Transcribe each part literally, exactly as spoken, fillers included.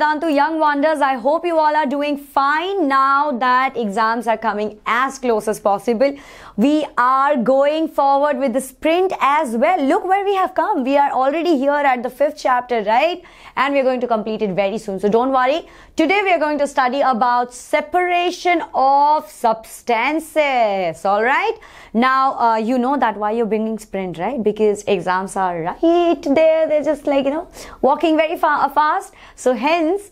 Vedantu Young Wonders. I hope you all are doing fine now that exams are coming as close as possible. We are going forward with the sprint as well. Look where we have come. We are already here at the fifth chapter, right? And we are going to complete it very soon. So don't worry. Today we are going to study about separation of substances. All right? Now, uh, you know that why you're bringing sprint, right? Because exams are right there. They're just like, you know, walking very fa- fast. So hence,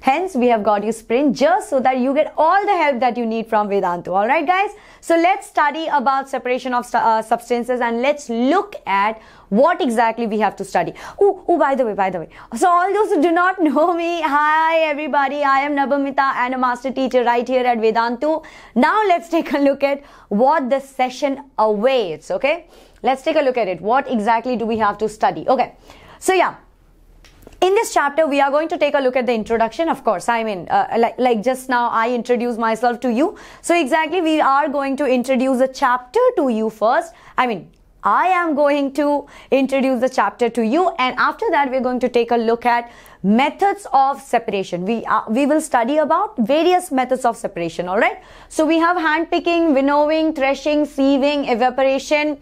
hence we have got you sprint just so that you get all the help that you need from Vedantu. All right, guys. So let's study about separation of uh, substances and let's look at what exactly we have to study. Oh, oh, by the way, by the way. So all those who do not know me, hi everybody. I am Nabamita and a master teacher right here at Vedantu. Now let's take a look at what the session awaits. Okay, let's take a look at it. What exactly do we have to study? Okay, so yeah. In this chapter, we are going to take a look at the introduction, of course. I mean, uh, like, like just now, I introduced myself to you. So exactly, we are going to introduce the chapter to you first. I mean, I am going to introduce the chapter to you. And after that, we're going to take a look at methods of separation. We, uh, we will study about various methods of separation, all right? So we have hand picking, winnowing, threshing, sieving, evaporation,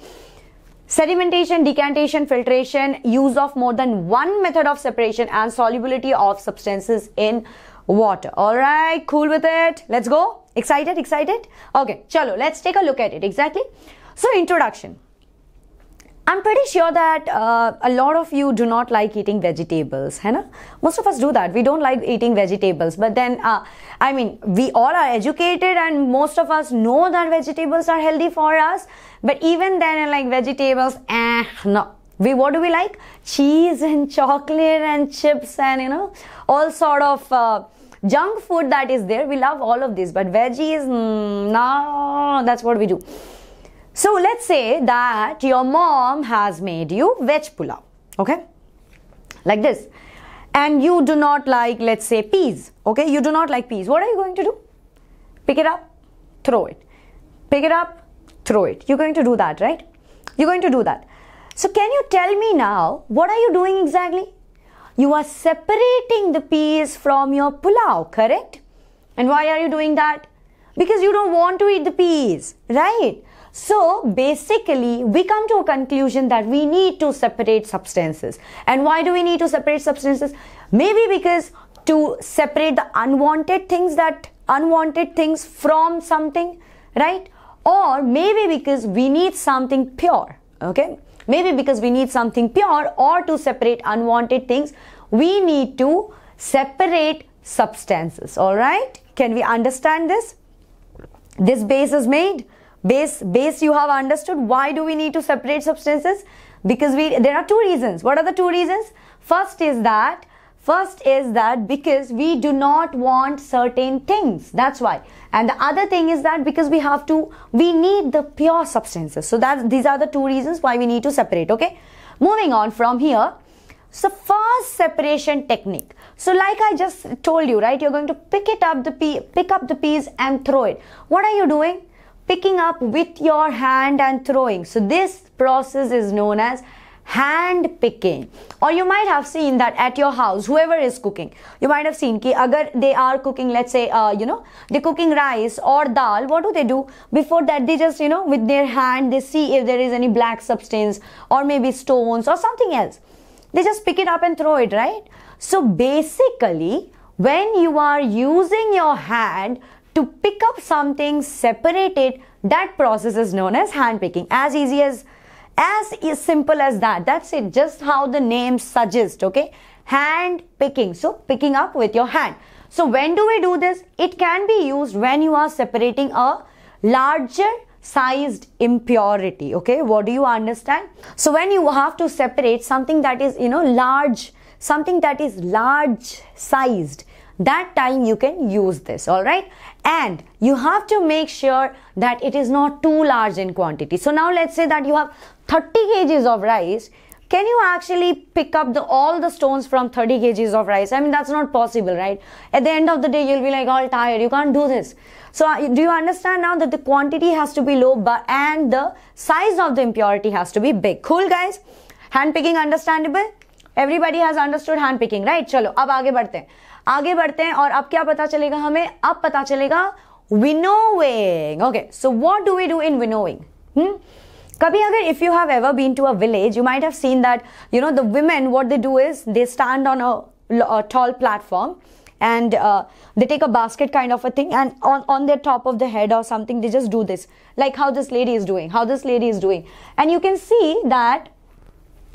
sedimentation, decantation, filtration, use of more than one method of separation, and solubility of substances in water. All right, cool with it? Let's go. Excited? Excited? Okay, chalo, let's take a look at it. Exactly. So, introduction. I'm pretty sure that uh, a lot of you do not like eating vegetables, hai na? Most of us do that. We don't like eating vegetables. But then, uh, I mean, we all are educated and most of us know that vegetables are healthy for us. But even then, like vegetables, eh, no. We, what do we like? Cheese and chocolate and chips and, you know, all sort of uh, junk food that is there. We love all of this. But veggies, mm, no, that's what we do. So, let's say that your mom has made you veg pulao, okay? Like this. And you do not like, let's say, peas, okay? You do not like peas. What are you going to do? Pick it up, throw it. Pick it up, throw it. You're going to do that, right? You're going to do that. So can you tell me now, what are you doing exactly? You are separating the peas from your pulao, correct? And why are you doing that? Because you don't want to eat the peas, right? So basically, we come to a conclusion that we need to separate substances. And why do we need to separate substances? Maybe because to separate the unwanted things that unwanted things from something, right? Or maybe because we need something pure, okay? Maybe because we need something pure or to separate unwanted things, we need to separate substances, all right? Can we understand this? This base is made. Base, base you have understood. Why do we need to separate substances? Because we, there are two reasons. What are the two reasons? First is that, first is that because we do not want certain things. That's why. And the other thing is that because we have to, we need the pure substances. So that these are the two reasons why we need to separate. Okay. Moving on from here. So first separation technique. So like I just told you, right? You're going to pick it up the pea, pick up the peas and throw it. What are you doing? Picking up with your hand and throwing. So this process is known as hand picking. Or you might have seen that at your house, whoever is cooking, you might have seen ki agar they are cooking, let's say, uh, you know, they're cooking rice or dal, what do they do? Before that, they just, you know, with their hand, they see if there is any black substance or maybe stones or something else. They just pick it up and throw it, right? So basically, when you are using your hand to pick up something, separate it, that process is known as hand picking. As easy as, as simple as that. That's it. Just how the name suggests, okay? Hand picking. So, picking up with your hand. So, when do we do this? It can be used when you are separating a larger sized impurity, okay? What do you understand? So, when you have to separate something that is, you know, large, something that is large sized, that time you can use this, all right? And you have to make sure that it is not too large in quantity. So now let's say that you have thirty kgs of rice. Can you actually pick up the, all the stones from thirty kgs of rice? I mean, that's not possible, right? At the end of the day, you'll be like all tired. You can't do this. So do you understand now that the quantity has to be low but and the size of the impurity has to be big? Cool, guys? Hand picking understandable? Everybody has understood hand picking, right? Chalo, ab aage badhte hain. आगे बढ़ते हैं और अब क्या पता चलेगा हमें, अब पता चलेगा winnowing. Okay, so what do we do in winnowing? कभी अगर if you have ever been to a village, you might have seen that, you know, the women, what they do is they stand on a, a tall platform and uh, they take a basket kind of a thing and on, on their top of the head or something, they just do this, like how this lady is doing, how this lady is doing. And you can see that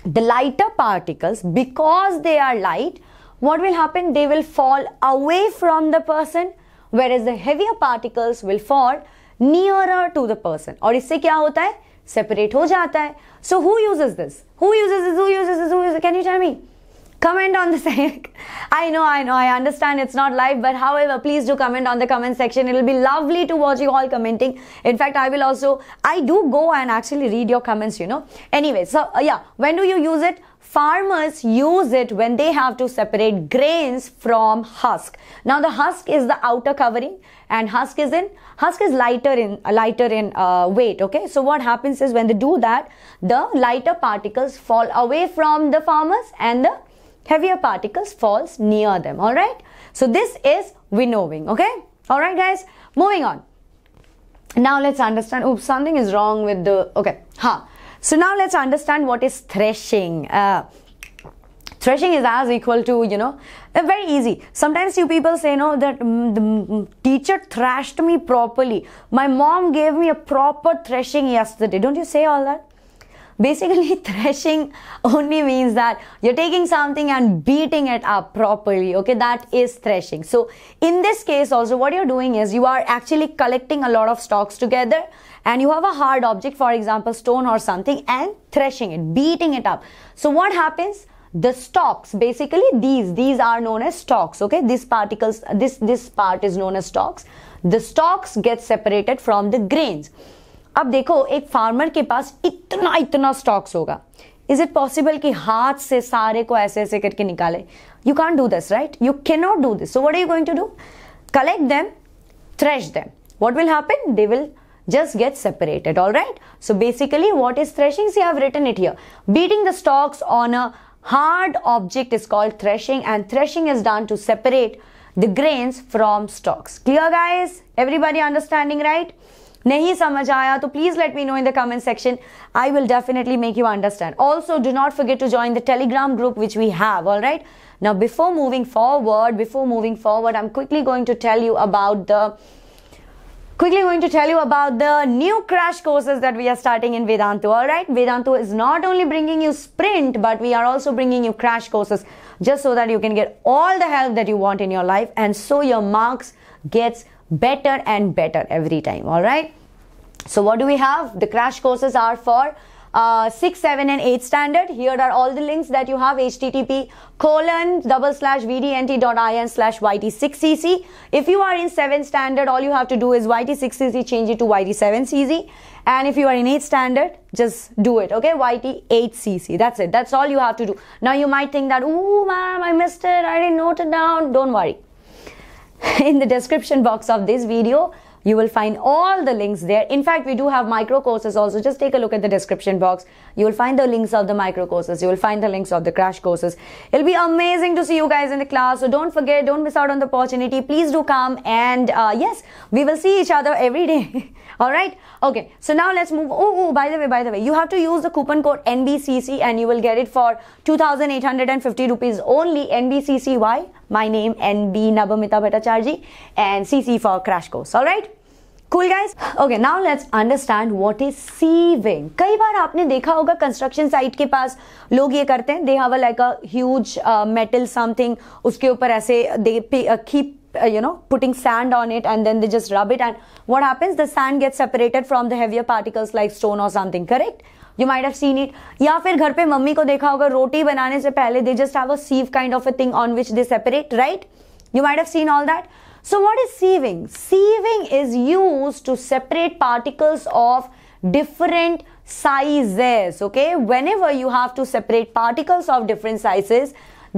the lighter particles, because they are light, what will happen? They will fall away from the person, whereas the heavier particles will fall nearer to the person. और इससे क्या होता है? Separate हो जाता है. So who uses this? Who uses this? Who uses this? Who uses? Can you tell me? Comment on the sec. I know, I know, I understand it's not live, but however, please do comment on the comment section. It'll be lovely to watch you all commenting. In fact, I will also, I do go and actually read your comments, you know. Anyway, so uh, yeah, when do you use it? Farmers use it when they have to separate grains from husk. Now, the husk is the outer covering, and husk is in husk is lighter in uh, lighter in uh, weight. Okay, so what happens is when they do that, the lighter particles fall away from the farmers, and the heavier particles falls near them. All right. So this is winnowing. Okay. All right, guys. Moving on. Now let's understand. Oops, something is wrong with the. Okay. Huh. So now let's understand what is threshing. Uh, threshing is as equal to, you know, uh, very easy. Sometimes you people say, no, that mm, the mm, teacher thrashed me properly. My mom gave me a proper threshing yesterday. Don't you say all that? Basically, threshing only means that you're taking something and beating it up properly. Okay, that is threshing. So in this case also, what you're doing is you are actually collecting a lot of stalks together and you have a hard object, for example, stone or something, and threshing it, beating it up. So what happens? The stalks, basically these, these are known as stalks. Okay, these particles, this, this part is known as stalks. The stalks get separated from the grains. अब देखो, एक farmer के पास इतना इतना stocks होगा. Is it possible कि हाथ से सारे को ऐसे ऐसे करके निकाले? You can't do this, right? You can not do this. So what are you going to do? Collect them, thresh them. What will happen? They will just get separated. All right. So basically what is threshing? See I have written it here. Beating the stalks on a hard object is called threshing, and threshing is done to separate the grains from stalks. Clear guys? Everybody understanding, right? नहीं समझ आया तो please let me know in the comment section. I will definitely make you understand. Also do not forget to join the Telegram group which we have. All right. Now before moving forward, before moving forward, I am quickly going to tell you about the Quickly going to tell you about the new crash courses that we are starting in Vedantu. All right, Vedantu is not only bringing you sprint, but we are also bringing you crash courses, just so that you can get all the help that you want in your life, and so your marks gets better and better every time. All right. So what do we have? The crash courses are for uh, six, seven, and eight standard. Here are all the links that you have. H T T P colon double slash vdnt.in slash yt6cc. If you are in seven standard, all you have to do is Y T six C C, change it to Y T seven C C. And if you are in eight standard, just do it. Okay, Y T eight C C. That's it. That's all you have to do. Now you might think that, ooh, ma'am, I missed it, I didn't note it down. Don't worry. In the description box of this video, you will find all the links there. In fact, we do have micro courses also. Just take a look at the description box. You will find the links of the micro courses. You will find the links of the crash courses. It'll be amazing to see you guys in the class. So don't forget, don't miss out on the opportunity. Please do come. And uh, yes, we will see each other every day. All right. Okay. So now let's move. Oh, oh, by the way, by the way, you have to use the coupon code N B C C and you will get it for two thousand eight hundred fifty rupees only. N B C C Y. My name N B Nabamita Bhattacharji, and C C for crash course. All right. Cool guys. Okay, now let's understand what is sieving. कई बार आपने देखा होगा construction site के पास लोग ये करते हैं. They have a like a huge metal something. उसके ऊपर ऐसे they keep, you know, putting sand on it, and then they just rub it, and what happens? The sand gets separated from the heavier particles like stone or something. Correct? You might have seen it. या फिर घर पे mummy को देखा होगा, रोटी बनाने से पहले they just have a sieve kind of a thing on which they separate, right? You might have seen all that. So what is sieving? Sieving is used to separate particles of different sizes. Okay, whenever you have to separate particles of different sizes,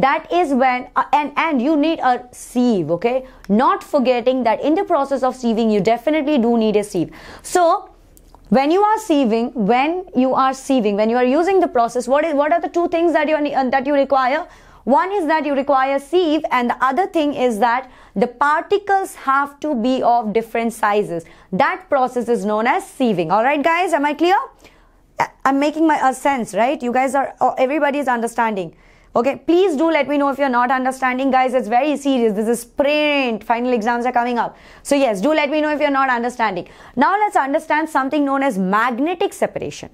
that is when uh, and and you need a sieve. Okay, not forgetting that in the process of sieving, you definitely do need a sieve. So when you are sieving, when you are sieving, when you are using the process, what is what are the two things that you are, uh, that you require? One is that you require sieve, and the other thing is that the particles have to be of different sizes. That process is known as sieving. Alright guys, am I clear? I'm making my uh, sense, right? You guys are, everybody is understanding. Okay, please do let me know if you're not understanding. Guys, it's very serious. This is sprint. Final exams are coming up. So yes, do let me know if you're not understanding. Now let's understand something known as magnetic separation.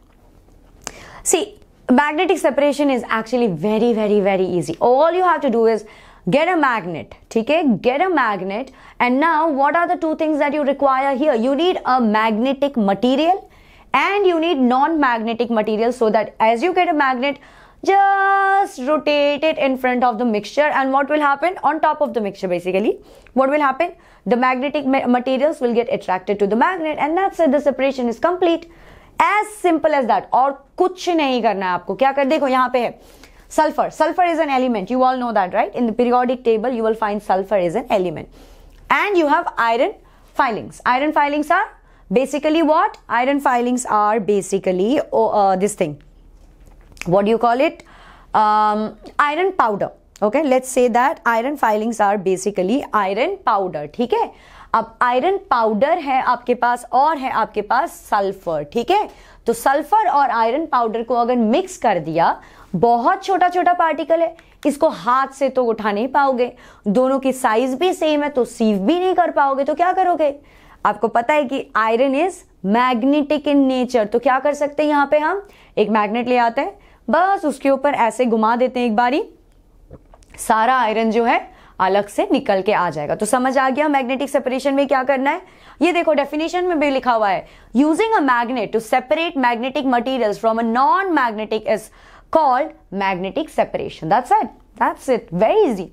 See, magnetic separation is actually very, very, very easy. All you have to do is get a magnet. Okay, get a magnet. And now what are the two things that you require here? You need a magnetic material and you need non-magnetic material, so that as you get a magnet, just rotate it in front of the mixture, and what will happen on top of the mixture, basically what will happen, the magnetic ma materials will get attracted to the magnet, and that's it. The separation is complete. As simple as that. और कुछ नहीं करना है आपको. क्या कर, देखो यहाँ पे है sulfur. Sulfur is an element, you all know that, right? In the periodic table you will find sulfur is an element, and you have iron filings. Iron filings are basically what? Iron filings are basically oh, uh, this thing, what do you call it, um, iron powder. Okay, let's say that iron filings are basically iron powder. ठीक है, अब iron powder है आपके पास और है आपके पास sulfur. ठीक है, तो sulfur और iron powder को अगर mix कर दिया, बहुत छोटा छोटा particle है, इसको हाथ से तो उठा नहीं पाओगे, दोनों की size भी same है तो sieve भी नहीं कर पाओगे, तो क्या करोगे? आपको पता है कि iron is magnetic in nature, तो क्या कर सकते हैं यहाँ पे हम, एक magnet ले आते हैं, बस उसके ऊपर ऐसे घुमा देते हैं एक बारी, सारा आयरन जो है अलग से निकल के आ जाएगा. तो समझ आ गया मैग्नेटिक सेपरेशन में क्या करना है. ये देखो डेफिनेशन में भी लिखा हुआ है, using a magnet to separate magnetic materials from a non magnetic is called magnetic separation. That's it, that's it, very easy.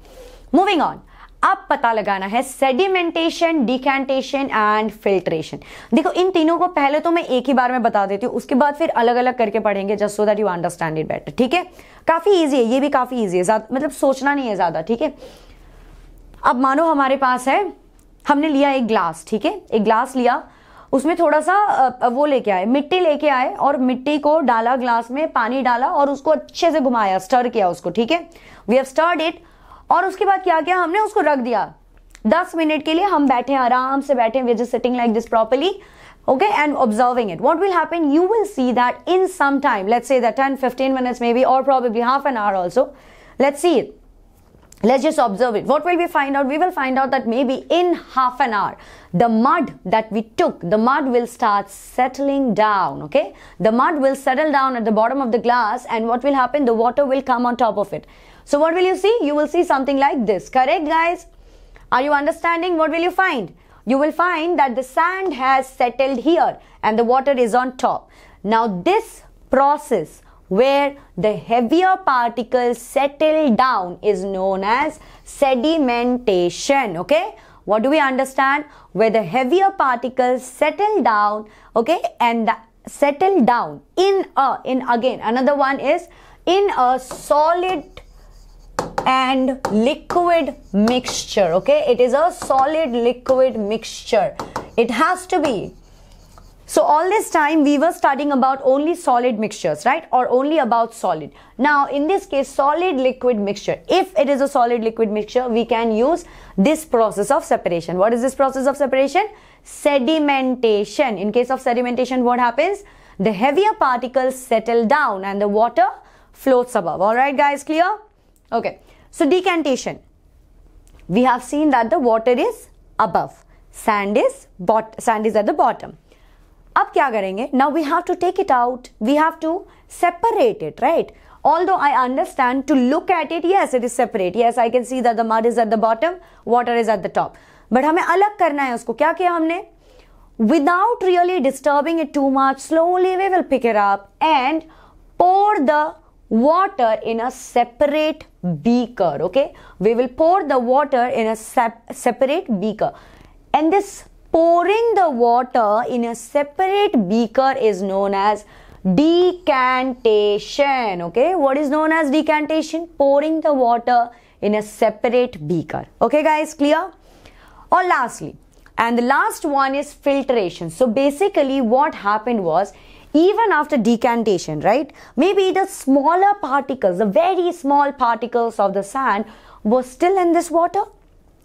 Moving on, अब पता लगाना है सेडिमेंटेशन, डिकैंटेशन एंड फिल्ट्रेशन. देखो इन तीनों को पहले तो मैं एक ही बार में बता देती हूँ, उसके बाद फिर अलग अलग करके पढ़ेंगे, just so that you understand it better. ठीक है, काफी ईजी है, ये भी काफी ईजी है, मतलब सोचना नहीं है ज्यादा. ठीक है, अब मानो हमारे पास है, हमने लिया एक ग्लास. ठीक है, एक ग्लास लिया, उसमें थोड़ा सा वो लेके आए, मिट्टी लेके आए, और मिट्टी को डाला ग्लास में, पानी डाला और उसको अच्छे से घुमाया, स्टर किया उसको. ठीक है, वी हैव स्टर्ड इट, और उसके बाद क्या किया हमने, उसको रख दिया दस मिनट के लिए. हम बैठे आराम से बैठे, we are just sitting like this properly, okay, and observing it. What will happen, you will see that in some time, let's say that ten fifteen minutes may be, और probably half an hour also, let's see it, let's just observe it. What will we find out? We will find out that maybe in half an hour the mud that we took, the mud will start settling down. Okay, the mud will settle down at the bottom of the glass, and what will happen, the water will come on top of it. So what will you see? You will see something like this. Correct guys, are you understanding? What will you find? You will find that the sand has settled here and the water is on top. Now this process where the heavier particles settle down is known as sedimentation. Okay, what do we understand? Where the heavier particles settle down, okay, and the settle down in a, in again another one is in a solid and liquid mixture. Okay, it is a solid liquid mixture, it has to be. So all this time we were studying about only solid mixtures, right? Or only about solid. Now in this case, solid liquid mixture. If it is a solid liquid mixture, we can use this process of separation. What is this process of separation? Sedimentation. In case of sedimentation, what happens? The heavier particles settle down and the water floats above. All right guys, clear? Okay. So decantation. We have seen that the water is above, sand is bot- sand is at the bottom. अब क्या करेंगे? Now we have to take it out. We have to separate it, right? Although I understand to look at it, yes, it is separate. Yes, I can see that the mud is at the bottom, water is at the top. But हमें अलग करना है उसको. क्या किया हमने? Without really disturbing it too much, slowly we will pick it up and pour the water in a separate beaker. Okay? We will pour the water in a sep- separate beaker. And this pouring the water in a separate beaker is known as decantation. Okay, what is known as decantation? Pouring the water in a separate beaker. Okay guys, clear? Or lastly, and the last one is filtration. So basically what happened was, even after decantation, right? Maybe the smaller particles, the very small particles of the sand were still in this water,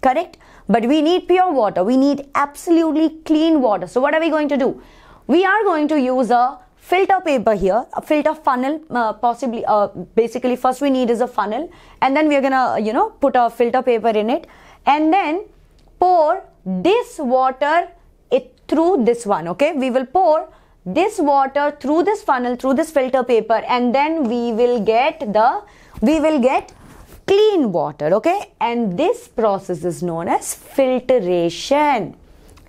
correct? But we need pure water. We need absolutely clean water. So what are we going to do? We are going to use a filter paper here, a filter funnel, uh, possibly, uh, basically first we need is a funnel, and then we are gonna, you know, put a filter paper in it, and then pour this water it through this one, okay? We will pour this water through this funnel, through this filter paper, and then we will get the, we will get clean water, okay? And this process is known as filtration.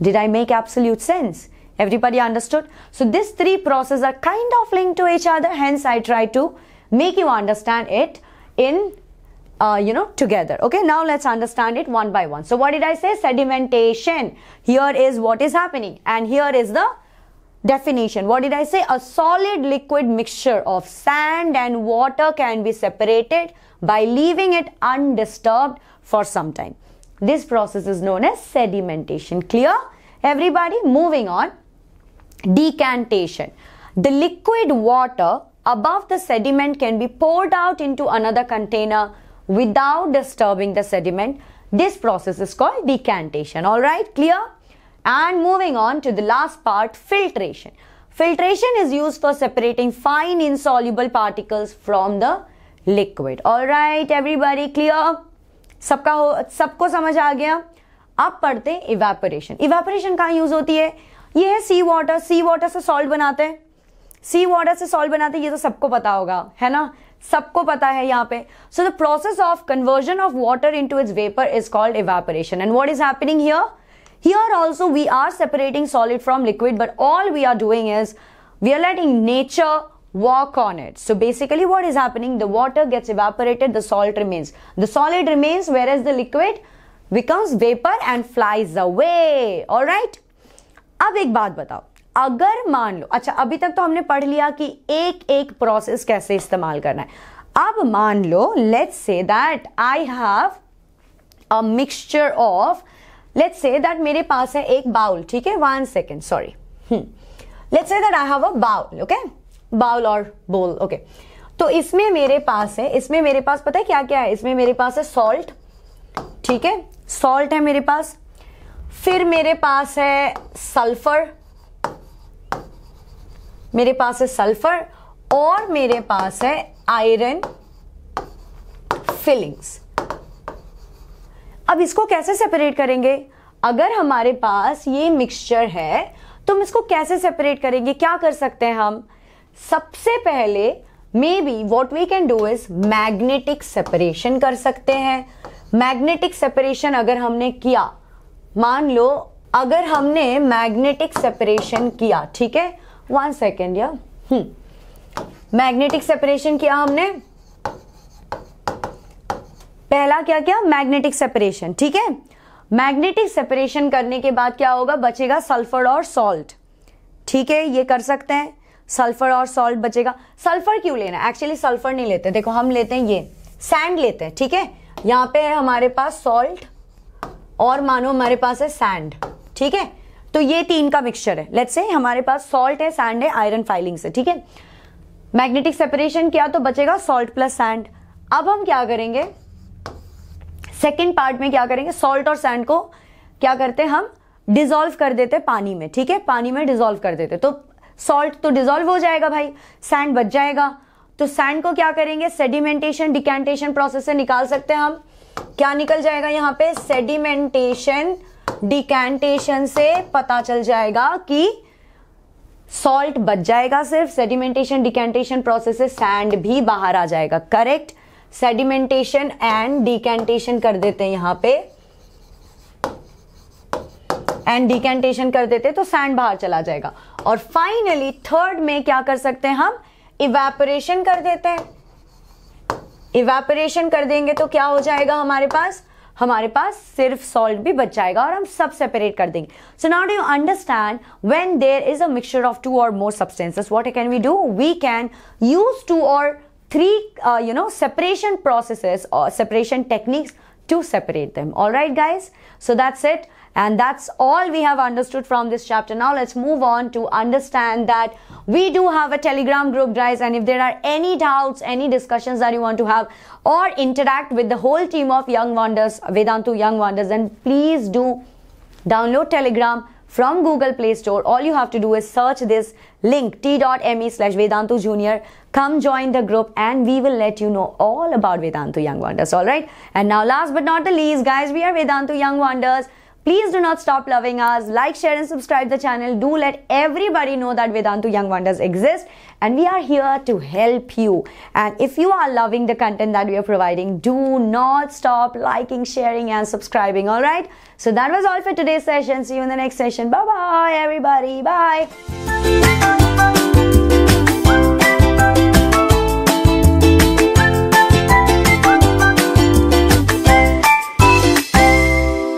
Did I make absolute sense? Everybody understood? So these three processes are kind of linked to each other, hence I try to make you understand it in, uh, you know, together. Okay, now let's understand it one by one. So what did I say? Sedimentation. Here is what is happening, and here is the definition. What did I say? A solid liquid mixture of sand and water can be separated by leaving it undisturbed for some time. This process is known as sedimentation. Clear? Everybody, moving on. Decantation. The liquid water above the sediment can be poured out into another container without disturbing the sediment. This process is called decantation. All right, clear? And moving on to the last part, filtration. Filtration is used for separating fine insoluble particles from the liquid. All right, everybody, clear? सबका हो, सबको समझ आ गया? आप पढ़ते हैं evaporation. Evaporation कहाँ use होती है? ये है सी वाटर. सी वाटर से सॉल्ट बनाते हैं. सी वाटर से सॉल्ट बनाते हैं, ये तो सबको पता होगा, है ना? सबको पता है यहाँ पे. So the process of conversion of water into its vapour is called evaporation. And what is happening here? Here also we are separating solid from liquid, but all we are doing is we are letting nature walk on it. So basically what is happening? The water gets evaporated, the salt remains. The solid remains, whereas the liquid becomes vapor and flies away. Alright? अब एक बात बताओ, अगर मान लो, अच्छा अभी तक तो हमने पढ़ लिया कि एक एक प्रोसेस कैसे इस्तेमाल करना है. अब मान लो, let's say that I have a mixture of, let's say that मेरे पास है एक बाउल, ठीक है? One second, sorry. Hmm. Let's say that I have a bowl, okay? Bowl or bowl, okay? तो इसमें मेरे पास है, इसमें मेरे पास पता है क्या क्या है? इसमें मेरे पास है salt, ठीक है? Salt है मेरे पास. फिर मेरे पास है sulfur, मेरे पास है sulfur, और मेरे पास है iron fillings. अब इसको कैसे सेपरेट करेंगे? अगर हमारे पास ये मिक्सचर है तो हम इसको कैसे सेपरेट करेंगे? क्या कर सकते हैं हम? सबसे पहले may be what we can do is magnetic separation कर सकते हैं. मैग्नेटिक सेपरेशन अगर हमने किया, मान लो अगर हमने मैग्नेटिक सेपरेशन किया, ठीक है? वन सेकेंड या मैग्नेटिक सेपरेशन किया हमने. पहला क्या क्या? मैग्नेटिक सेपरेशन, ठीक है? मैग्नेटिक सेपरेशन करने के बाद क्या होगा? बचेगा सल्फर और सॉल्ट, ठीक है? ये कर सकते हैं. सल्फर और सॉल्ट बचेगा. सल्फर क्यों लेना? एक्चुअली सल्फर नहीं लेते. देखो हम लेते हैं ये सैंड लेते हैं, ठीक है? यहाँ पे है हमारे पास सॉल्ट और मानो हमारे पास है सैंड, ठीक है? तो ये तीन का मिक्सचर है. लेट्स से हमारे पास सॉल्ट है, सैंड है, आयरन फाइलिंग्स है, ठीक है? मैग्नेटिक सेपरेशन किया तो बचेगा सॉल्ट प्लस सैंड. अब हम क्या करेंगे? सेकेंड पार्ट में क्या करेंगे? सॉल्ट और सैंड को क्या करते हैं हम? डिसॉल्व कर देते हैं पानी में, ठीक है? पानी में डिसॉल्व कर देते. तो सॉल्ट तो डिसॉल्व हो जाएगा भाई, सैंड बच जाएगा. तो सैंड को क्या करेंगे? सेडिमेंटेशन डिकैंटेशन प्रोसेस से निकाल सकते हैं हम. क्या निकल जाएगा यहाँ पे? सेडिमेंटेशन डिकैंटेशन से पता चल जाएगा कि सॉल्ट बच जाएगा सिर्फ. सेडिमेंटेशन डिकैंटेशन प्रोसेस से सैंड भी बाहर आ जाएगा, करेक्ट? सेडिमेंटेशन एंड डिकैंटेशन कर देते हैं यहाँ पे, एंड डिकैंटेशन कर देते हैं तो सैंड बाहर चला जाएगा. और फाइनली थर्ड में क्या कर सकते हैं हम? इवेपोरेशन कर देते हैं. इवेपोरेशन कर देंगे तो क्या हो जाएगा हमारे पास? हमारे पास सिर्फ सॉल्ट भी बच जाएगा और हम सब सेपरेट कर देंगे. So now do you understand when there is a mixture of two or more substances, what can we do? We can use two or three uh, you know separation processes or separation techniques to separate them. All right guys, so that's it, and that's all we have understood from this chapter. Now let's move on to understand that We do have a Telegram group, guys, and if there are any doubts, any discussions that you want to have or interact with the whole team of Young Wonders, Vedantu Young Wonders, then please do download Telegram from Google Play Store. All you have to do is search this link t dot m e slash Vedantu Junior. Come join the group and we will let you know all about Vedantu Young Wonders, alright? And now last but not the least, guys, we are Vedantu Young Wonders. Please do not stop loving us. Like, share and subscribe the channel. Do let everybody know that Vedantu Young Wonders exists and we are here to help you. And if you are loving the content that we are providing, do not stop liking, sharing and subscribing, alright? So that was all for today's session. See you in the next session. Bye-bye, everybody. Bye.